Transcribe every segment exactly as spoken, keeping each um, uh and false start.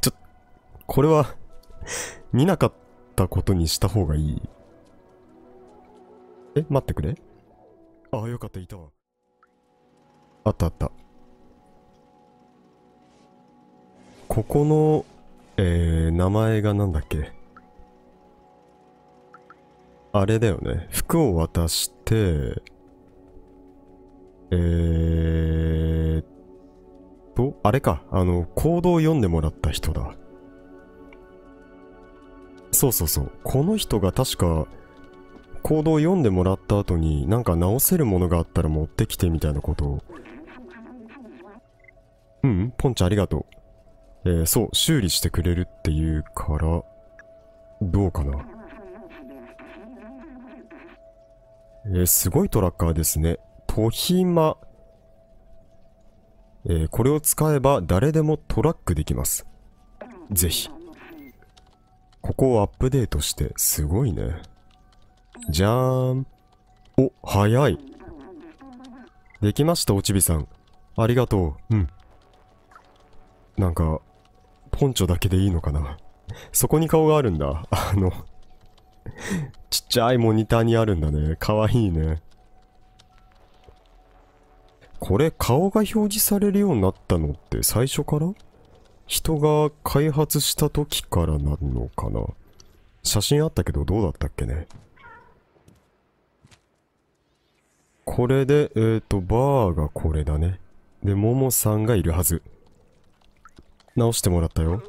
ちょ、これは見なかったことにした方がいい。え、待ってくれ。ああ、よかった、いたわ。あったあった。ここの、えー、名前がなんだっけ。あれだよね。服を渡して、えーっと、あれか。あの、行動を読んでもらった人だ。そうそうそう。この人が確か、行動を読んでもらった後に、なんか直せるものがあったら持ってきてみたいなことを。うん、ポンちゃんありがとう。えー、そう、修理してくれるっていうから、どうかな。えー、すごいトラッカーですね。トヒマ。えー、これを使えば誰でもトラックできます。ぜひ。ここをアップデートして、すごいね。じゃーん。お、早い。できました、おちびさん。ありがとう。うん。なんか、ポンチョだけでいいのかな。そこに顔があるんだ。あの、ちっちゃいモニターにあるんだね。かわいいね。これ、顔が表示されるようになったのって最初から？人が開発した時からなのかな。写真あったけどどうだったっけね。これで、えーと、バーがこれだね。で、ももさんがいるはず。直してもらったよ。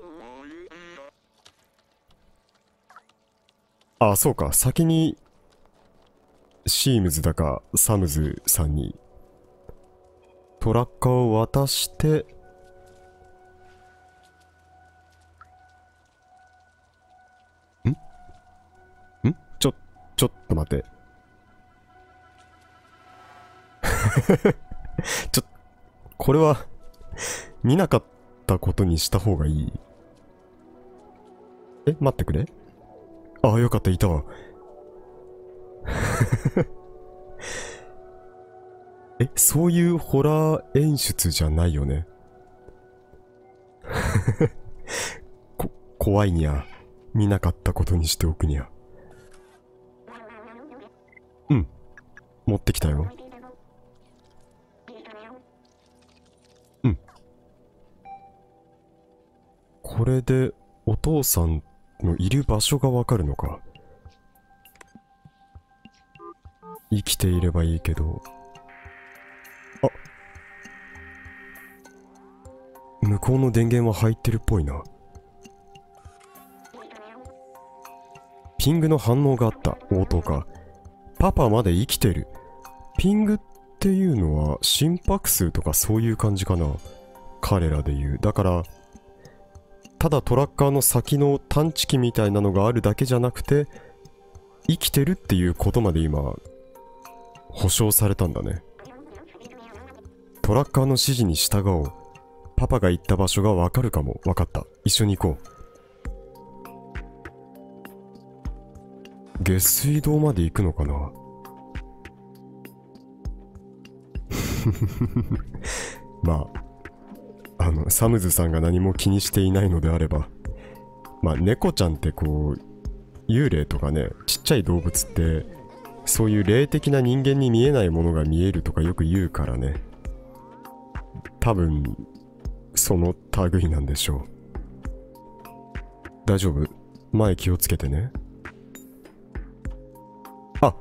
ああ、そうか。先に、シームズだか、サムズさんに、トラッカーを渡して、んんちょ、ちょっと待って。ちょ、これは見なかったことにした方がいい。え、待ってくれ。ああ、よかった、いたわ。え、そういうホラー演出じゃないよね。こ、怖いにゃ。見なかったことにしておくにゃ。うん。持ってきたよ。これでお父さんのいる場所がわかるのか。生きていればいいけど。あ、向こうの電源は入ってるっぽいな。ピングの反応があった。応答か。パパまで生きてる。ピングっていうのは心拍数とかそういう感じかな、彼らで言う。だからただトラッカーの先の探知機みたいなのがあるだけじゃなくて、生きてるっていうことまで今保証されたんだね。トラッカーの指示に従おう。パパが行った場所がわかるかも。わかった、一緒に行こう。下水道まで行くのかな。まああのサムズさんが何も気にしていないのであれば、まあ猫ちゃんってこう幽霊とかね、ちっちゃい動物ってそういう霊的な人間に見えないものが見えるとかよく言うからね、多分その類なんでしょう。大丈夫？前気をつけてね。あ、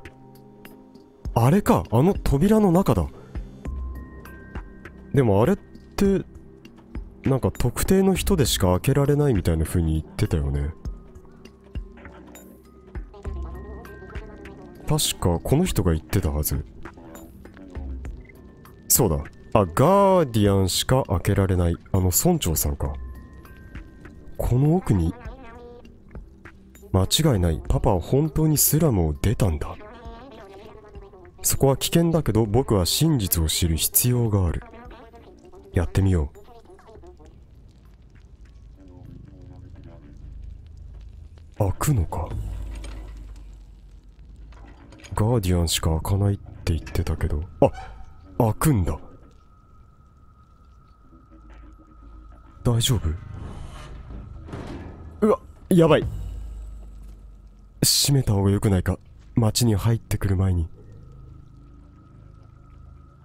あれか、あの扉の中だ。でもあれってなんか特定の人でしか開けられないみたいな風に言ってたよね。確かこの人が言ってたはず。そうだ。あ、ガーディアンしか開けられない。あの村長さんか。この奥に。間違いない。パパは本当にスラムを出たんだ。そこは危険だけど僕は真実を知る必要がある。やってみよう。開くのか。ガーディアンしか開かないって言ってたけど、あ、開くんだ。大丈夫？うわ、やばい。閉めた方が良くないか。町に入ってくる前に。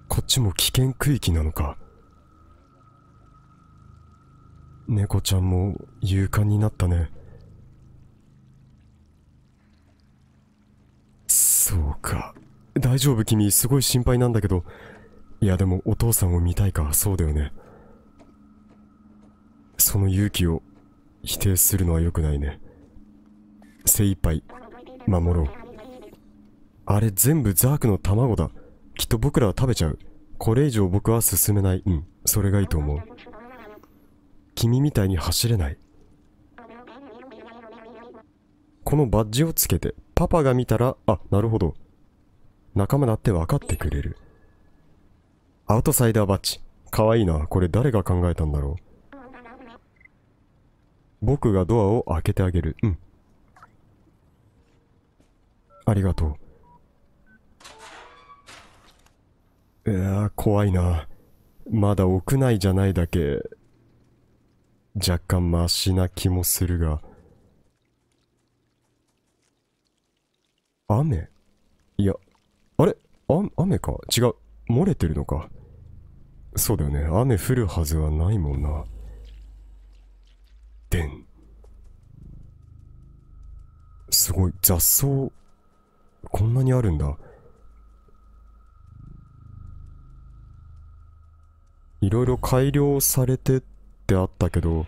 こっちも危険区域なのか。猫ちゃんも勇敢になったね。そうか。大丈夫？君、すごい心配なんだけど。いや、でもお父さんを見たいか。そうだよね。その勇気を否定するのは良くないね。精一杯守ろう。あれ全部ザークの卵だ。きっと僕らは食べちゃう。これ以上僕は進めない。うん、それがいいと思う。君みたいに走れない。このバッジをつけて、パパが見たら、あ、なるほど。仲間だって分かってくれる。アウトサイダーバッジ。かわいいな。これ誰が考えたんだろう。僕がドアを開けてあげる。うん。ありがとう。いやー、怖いな。まだ屋内じゃないだけ、若干マシな気もするが。雨？いや、あれ？あ、雨か。違う。漏れてるのか。そうだよね。雨降るはずはないもんな。でん。すごい。雑草、こんなにあるんだ。いろいろ改良されてってあったけど、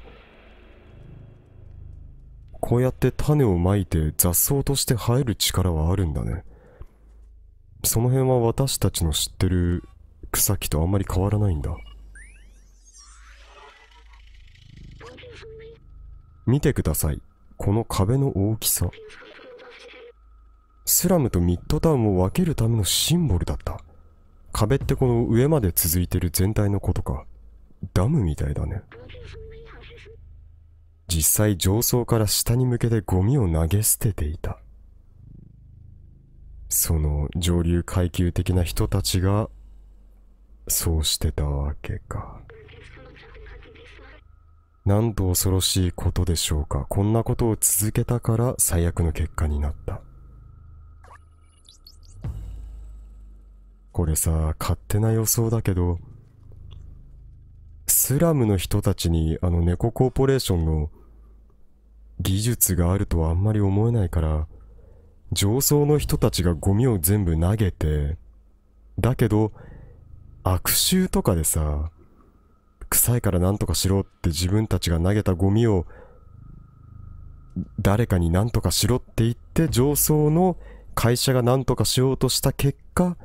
こうやって種をまいて雑草として生える力はあるんだね。その辺は私たちの知ってる草木とあんまり変わらないんだ。見てください。この壁の大きさ。スラムとミッドタウンを分けるためのシンボルだった。壁ってこの上まで続いてる全体のことか。ダムみたいだね。実際上層から下に向けてゴミを投げ捨てていた。その上流階級的な人たちがそうしてたわけか。なんと恐ろしいことでしょうか。こんなことを続けたから最悪の結果になった。これさ、勝手な予想だけど、スラムの人たちにあの猫コーポレーションの技術があるとはあんまり思えないから、上層の人たちがゴミを全部投げて、だけど、悪臭とかでさ、臭いからなんとかしろって自分たちが投げたゴミを誰かになんとかしろって言って上層の会社がなんとかしようとした結果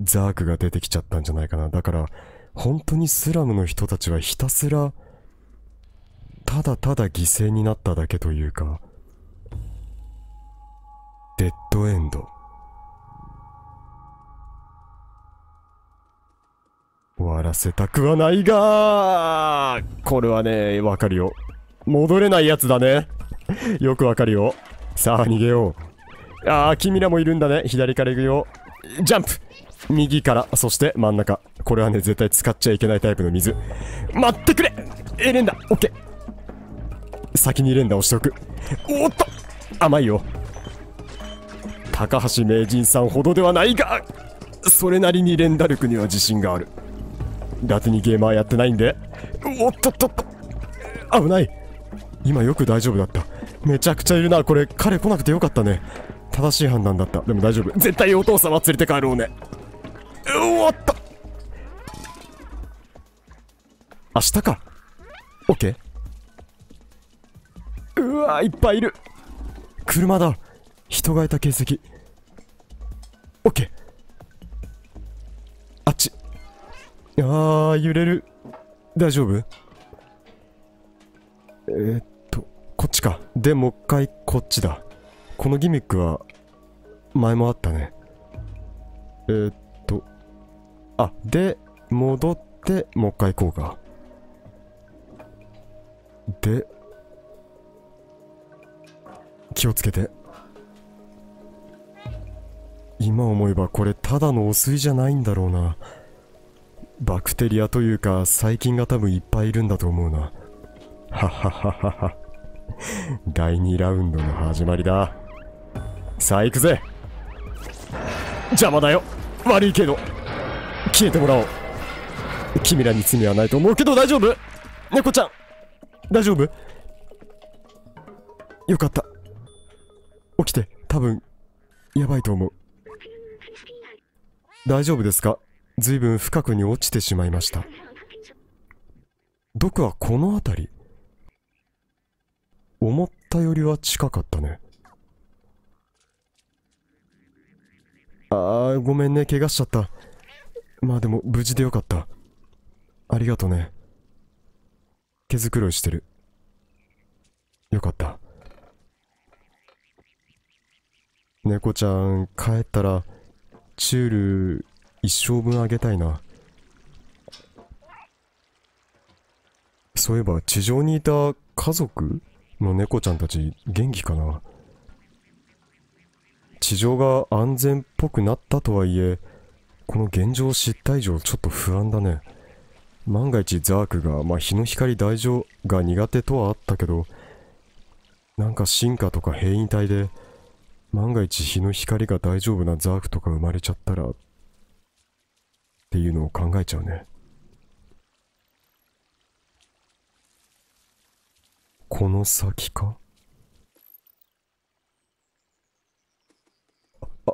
ザークが出てきちゃったんじゃないかな。だから本当にスラムの人たちはひたすらただただ犠牲になっただけというかデッドエンド。終わらせたくはないがー、これはね、わかるよ。戻れないやつだね。よくわかるよ。さあ、逃げよう。ああ、君らもいるんだね。左から行くよ。ジャンプ！右から、そして真ん中。これはね、絶対使っちゃいけないタイプの水。待ってくれ！エレンダ、オッケー。先にエレンダ押しておく。おっと！甘いよ。高橋名人さんほどではないが、それなりに連打力には自信がある。だてにゲーマーやってないんで。おっとっとっと、危ない。今よく大丈夫だった。めちゃくちゃいるな。これ彼来なくてよかったね。正しい判断だった。でも大丈夫。絶対お父さんは連れて帰ろうね。おっと、明日か。 OK。 うわ、いっぱいいる。車だ。人がいた形跡。 OK。 あっち。あー、揺れる。大丈夫？えー、っと、こっちか。で、もう一回こっちだ。このギミックは、前もあったね。えー、っと、あ、で、戻って、もう一回行こうか。で、気をつけて。今思えばこれ、ただの汚水じゃないんだろうな。バクテリアというか細菌が多分いっぱいいるんだと思うな。はははは。だいにラウンドの始まりだ。さあ行くぜ。邪魔だよ。悪いけど消えてもらおう。君らに罪はないと思うけど大丈夫？猫ちゃん大丈夫？よかった。起きて。多分やばいと思う。大丈夫ですか？ずいぶん深くに落ちてしまいました。毒はこの辺り。思ったよりは近かったね。あーごめんね、怪我しちゃった。まあでも無事でよかった。ありがとね。毛づくろいしてる。よかった。猫ちゃん帰ったらチュール一生分あげたいな。そういえば地上にいた家族の猫ちゃんたち元気かな。地上が安全っぽくなったとはいえ、この現状を知った以上ちょっと不安だね。万が一ザークが、まあ、日の光大丈夫が苦手とはあったけど、なんか進化とか変異体で万が一日の光が大丈夫なザークとか生まれちゃったらっていうのを考えちゃうね。この先か。あ、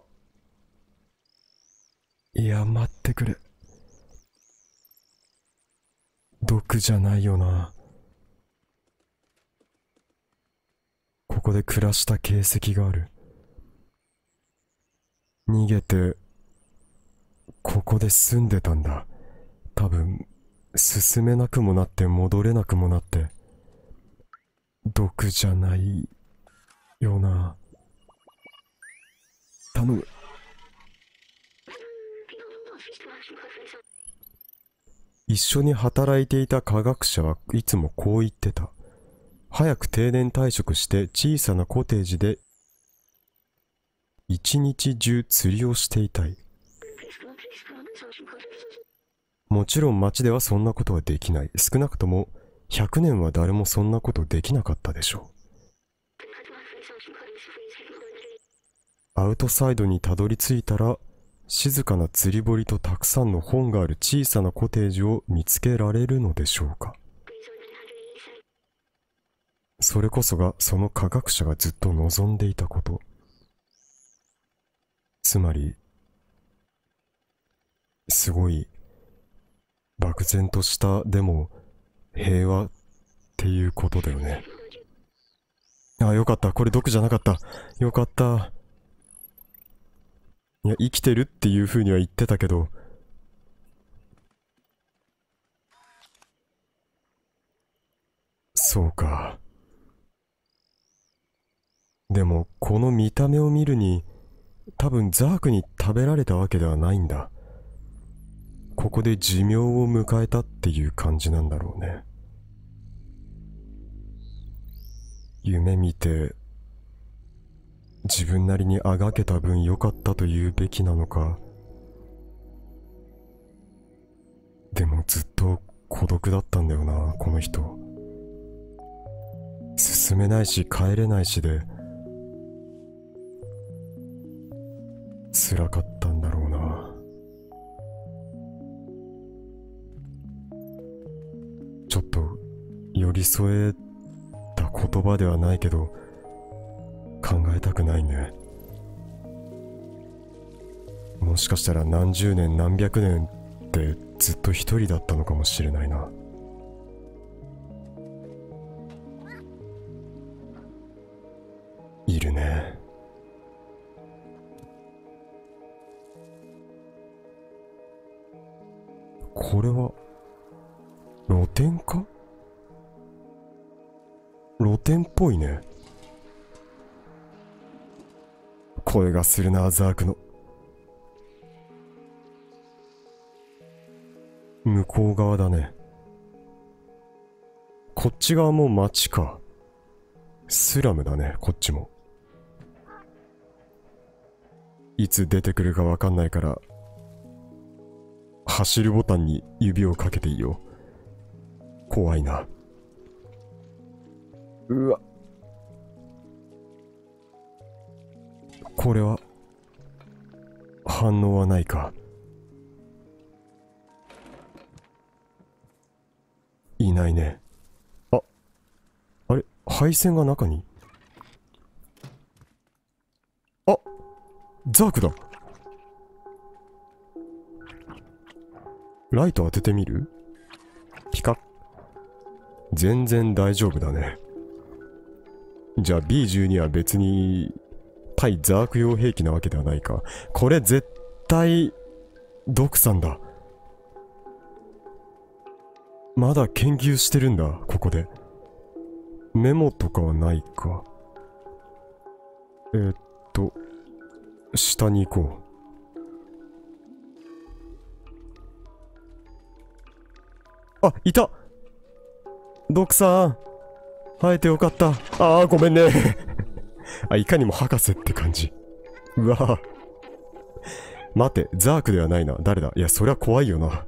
いや待ってくれ。毒じゃないよな。ここで暮らした形跡がある。逃げてここで住んでたんだ。多分進めなくもなって戻れなくもなって。毒じゃないよな。頼む。一緒に働いていた科学者はいつもこう言ってた。早く定年退職して小さなコテージで一日中釣りをしていたい。もちろん町ではそんなことはできない。少なくともひゃくねんは誰もそんなことできなかったでしょう。アウトサイドにたどり着いたら静かな釣り堀とたくさんの本がある小さなコテージを見つけられるのでしょうか。それこそがその科学者がずっと望んでいたこと。つまりすごい漠然としたでも平和っていうことだよね。ああよかった。これ毒じゃなかった。よかった。いや生きてるっていうふうには言ってたけど、そうか。でもこの見た目を見るに多分ザークに食べられたわけではないんだ。ここで寿命を迎えたっていう感じなんだろうね。夢見て自分なりにあがけた分良かったと言うべきなのか。でもずっと孤独だったんだよなこの人。進めないし帰れないしで辛かったんだろうな。ちょっと寄り添えた言葉ではないけど考えたくないね。もしかしたら何十年何百年ってずっと一人だったのかもしれないな。いるね。これは露店か？露店っぽいね。声がするなザークの。向こう側だね。こっち側も町か。スラムだねこっちも。いつ出てくるかわかんないから走るボタンに指をかけていいよ。怖いな。うわ。これは反応はないか。いないね。あ、あれ、配線が中に。あ、ザークだ。ライト当ててみる？ピカッ。全然大丈夫だね。じゃあ ビーじゅうに は別に対ザーク用兵器なわけではないか。これ絶対ドクさんだ。まだ研究してるんだ、ここで。メモとかはないか。えー、っと、下に行こう。あ、いた！ドクさん、生えてよかった。ああ、ごめんね。あ、いかにも博士って感じ。うわぁ。待て、ザークではないな。誰だ？いや、そりゃ怖いよな。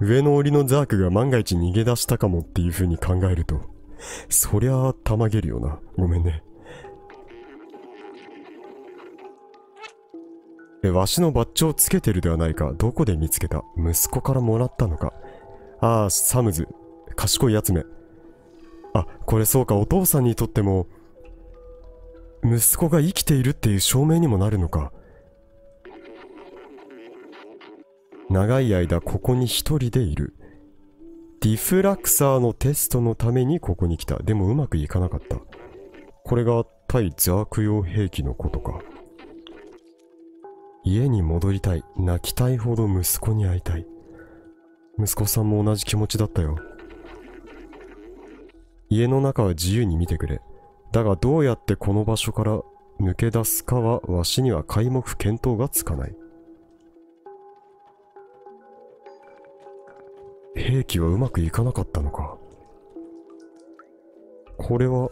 上の檻のザークが万が一逃げ出したかもっていう風に考えると、そりゃあたまげるよな。ごめんね。え、わしのバッジをつけてるではないか。どこで見つけた？息子からもらったのか。ああ、サムズ。賢いやつめ。あ、これそうか。お父さんにとっても、息子が生きているっていう証明にもなるのか。長い間ここに一人でいる。ディフラクサーのテストのためにここに来た。でもうまくいかなかった。これが対邪悪用兵器のことか。家に戻りたい。泣きたいほど息子に会いたい。息子さんも同じ気持ちだったよ。家の中は自由に見てくれ。だがどうやってこの場所から抜け出すかはわしには皆目見当がつかない。兵器はうまくいかなかったのか。これは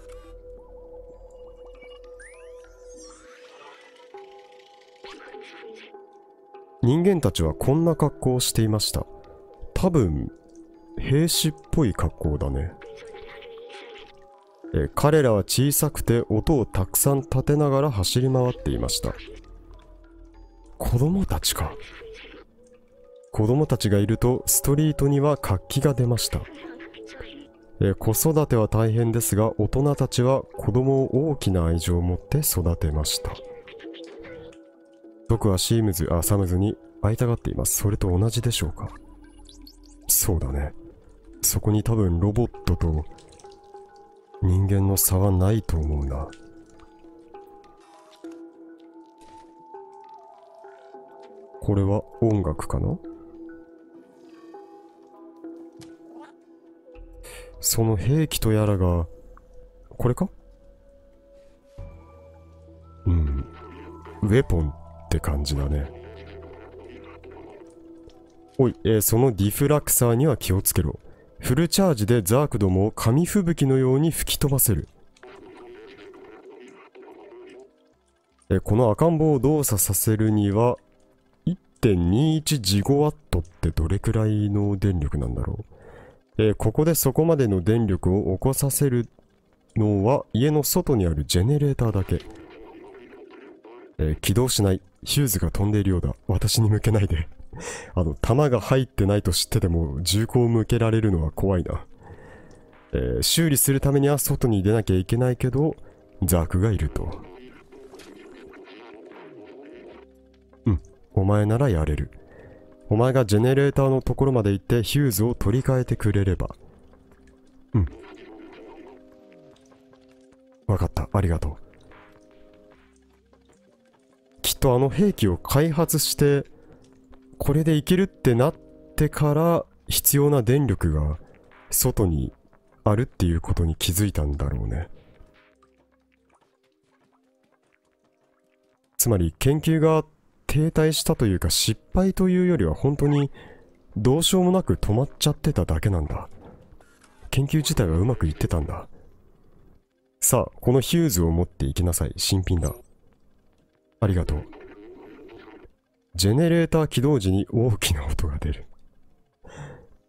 人間たちはこんな格好をしていました。多分兵士っぽい格好だね。え、彼らは小さくて音をたくさん立てながら走り回っていました。子供たちか。子供たちがいるとストリートには活気が出ました。え、子育ては大変ですが、大人たちは子供を大きな愛情を持って育てました。僕はシームズ、あ、サムズに会いたがっています。それと同じでしょうか。そうだね。そこに多分ロボットと人間の差はないと思うな。これは音楽かな？その兵器とやらが、これか？うん。ウェポンって感じだね。おい、えー、そのディフラクサーには気をつけろ。フルチャージでザークどもを紙吹雪のように吹き飛ばせる。えー、この赤ん坊を動作させるには、いってんにいち ジゴワットってどれくらいの電力なんだろう。えー、ここでそこまでの電力を起こさせるのは家の外にあるジェネレーターだけ。えー、起動しない。ヒューズが飛んでいるようだ。私に向けないで。あの、弾が入ってないと知ってても銃口を向けられるのは怖いな。えー、修理するためには外に出なきゃいけないけど、ザークがいると。うん、お前ならやれる。お前がジェネレーターのところまで行ってヒューズを取り替えてくれれば。うん。わかった。ありがとう。きっとあの兵器を開発して、これでいけるってなってから必要な電力が外にあるっていうことに気づいたんだろうね。つまり研究が停滞したというか失敗というよりは本当にどうしようもなく止まっちゃってただけなんだ。研究自体はうまくいってたんだ。さあ、このヒューズを持っていきなさい。新品だ。ありがとう。ジェネレーター起動時に大きな音が出る。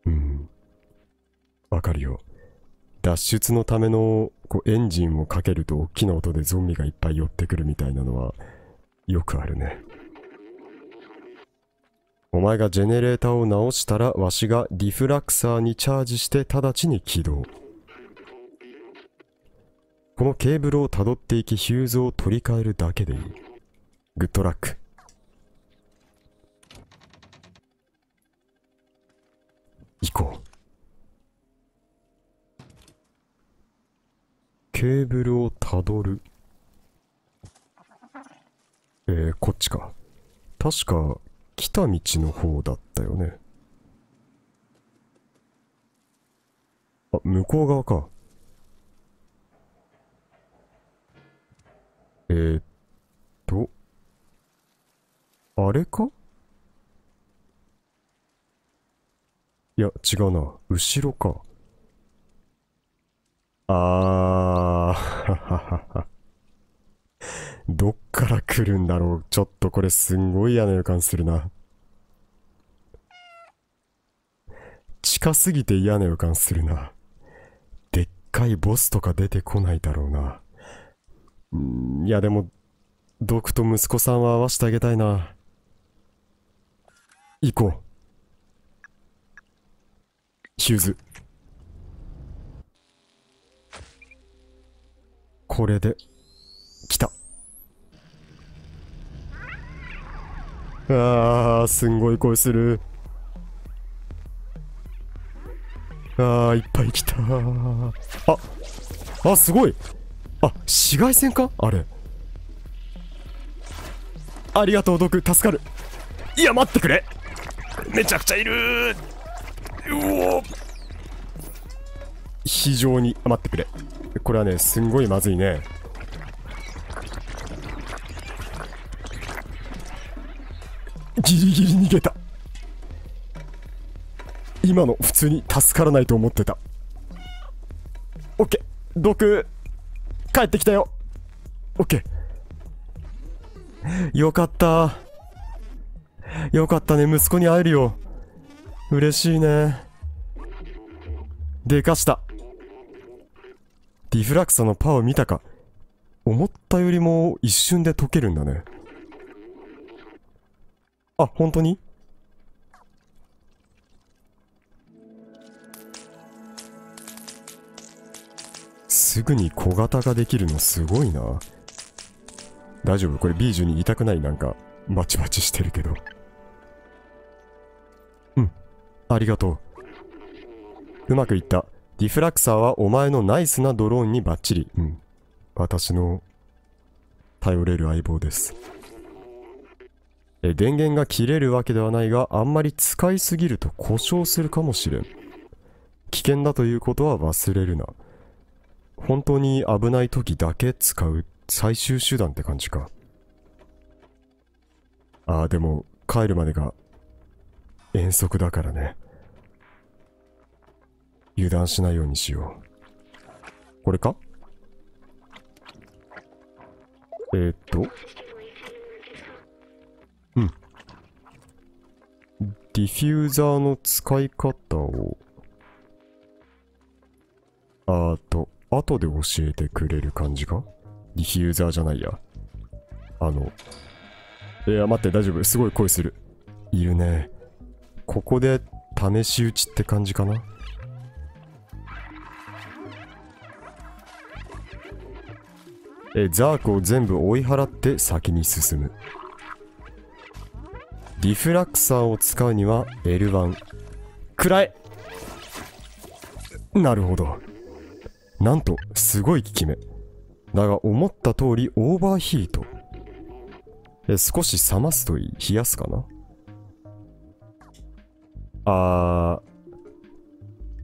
うん。わかるよ。脱出のためのこうエンジンをかけると大きな音でゾンビがいっぱい寄ってくるみたいなのはよくあるね。お前がジェネレーターを直したらわしがリフラクサーにチャージして直ちに起動。このケーブルをたどっていきヒューズを取り替えるだけでいい。グッドラック。行こう。ケーブルをたどる。えー、こっちか。確か来た道の方だったよね。あ、向こう側か。えー、っと、あれか？いや、違うな。後ろか。あー、どっから来るんだろう。ちょっとこれすんごい嫌な予感するな。近すぎて嫌な予感するな。でっかいボスとか出てこないだろうな。いやでも、ドクと息子さんは会わせてあげたいな。行こう。ヒューズ。これで、来た。あー、すんごい声する。あー、いっぱい来たー。あ、あ、すごい。あ、紫外線かあれ。ありがとうドク、助かる。いや待ってくれ、めちゃくちゃいるー。うおー、非常に、あ、待ってくれ、これはねすんごいまずいね。ギリギリ逃げた。今の普通に助からないと思ってた。オッケー、ドク帰ってきたよ。オッケー。よかった。よかったね。息子に会えるよ。嬉しいね。でかした。ディフラクサのパワー見たか。思ったよりも一瞬で溶けるんだね。あ、本当に？すぐに小型ができるのすごいな。大丈夫？これビージュに痛くない？なんかバチバチしてるけど。うん。ありがとう。うまくいった。ディフラクサーはお前のナイスなドローンにバッチリ。うん。私の頼れる相棒です。え、電源が切れるわけではないが、あんまり使いすぎると故障するかもしれん。危険だということは忘れるな。本当に危ない時だけ使う最終手段って感じか。ああ、でも帰るまでが遠足だからね。油断しないようにしよう。これか？えー、っと。うん。ディフューザーの使い方を。あと。後で教えてくれる感じか？ディフューザーじゃないや。あの。いや、待って、大丈夫。すごい声する。いるね。ここで試し撃ちって感じかな？え、ザークを全部追い払って先に進む。ディフラクサーを使うには エルワン。くらえ！なるほど。なんとすごい効き目だが、思った通りオーバーヒート。え、少し冷ますといい。冷やすかな。あー、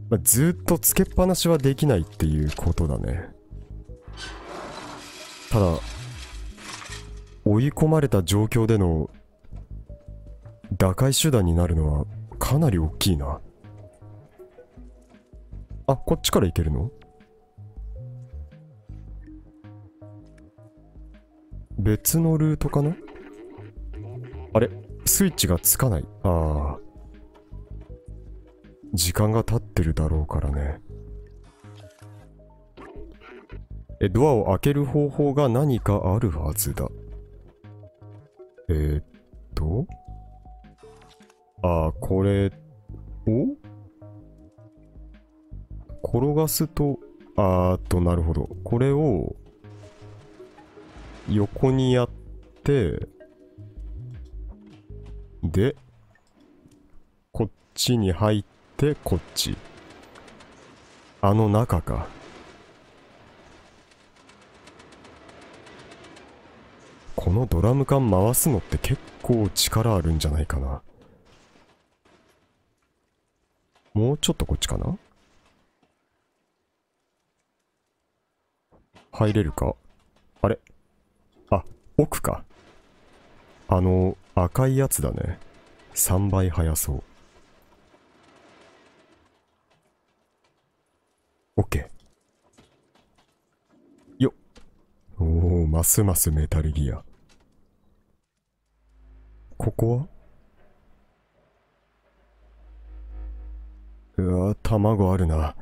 まあ、ずっとつけっぱなしはできないっていうことだね。ただ追い込まれた状況での打開手段になるのはかなり大きいな。あ、こっちからいけるの？別のルートかな？あれ？スイッチがつかない。ああ。時間が経ってるだろうからね。え、ドアを開ける方法が何かあるはずだ。えー、っと。ああ、これを転がすと、あーっと、なるほど。これを横にやって、で、こっちに入って、こっち。あの中か。このドラム缶回すのって結構力あるんじゃないかな。もうちょっとこっちかな？入れるか？あれ？あ、奥か。あの、赤いやつだね。さんばい速そう。OK。よっ。おお、ますますメタルギア。ここは？うわ、卵あるな。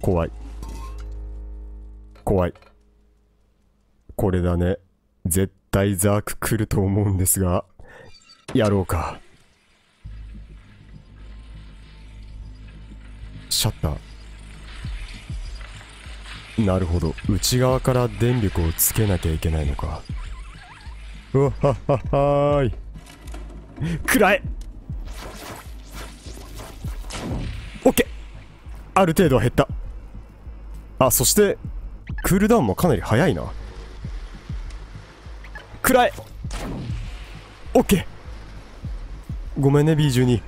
怖い。怖い。これだね。絶対ザーク来ると思うんですが、やろうか。シャッター。なるほど。内側から電力をつけなきゃいけないのか。うわっはっはっはーい。暗い！オッケー！ある程度は減った。あ、そして、クールダウンもかなり早いな。暗い！オッケー！ごめんね、ビーじゅうに。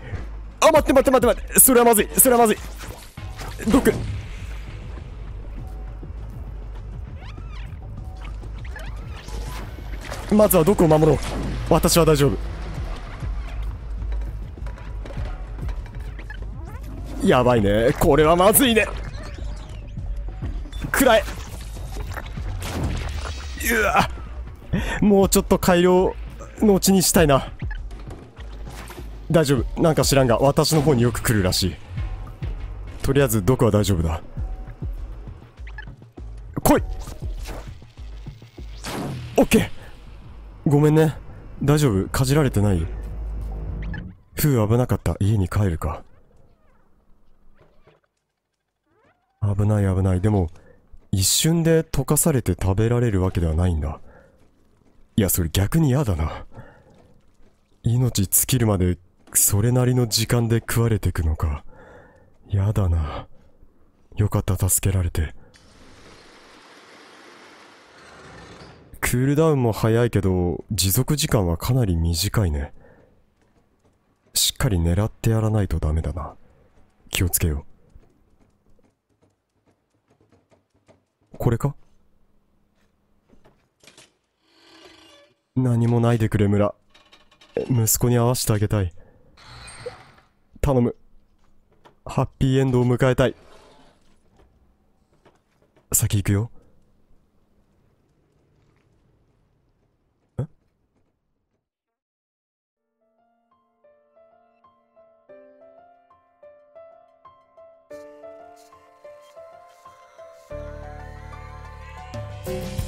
あ、待って待って待って待って！それはまずい！それはまずい！毒！まずは毒を守ろう。私は大丈夫。やばいね。これはまずいね。暗い。うわ、もうちょっと改良のうちにしたいな。大丈夫。なんか知らんが私の方によく来るらしい。とりあえず毒は大丈夫だ。来い。 OK。 ごめんね。大丈夫。かじられてない。ふう、危なかった。家に帰るか。危ない危ない。でも、一瞬で溶かされて食べられるわけではないんだ。いや、それ逆に嫌だな。命尽きるまで、それなりの時間で食われてくのか。嫌だな。よかった、助けられて。クールダウンも早いけど、持続時間はかなり短いね。しっかり狙ってやらないとダメだな。気をつけよう。これか？何もないでくれ、村。息子に会わせてあげたい。頼む。ハッピーエンドを迎えたい。先行くよ。ん？We'll be right back.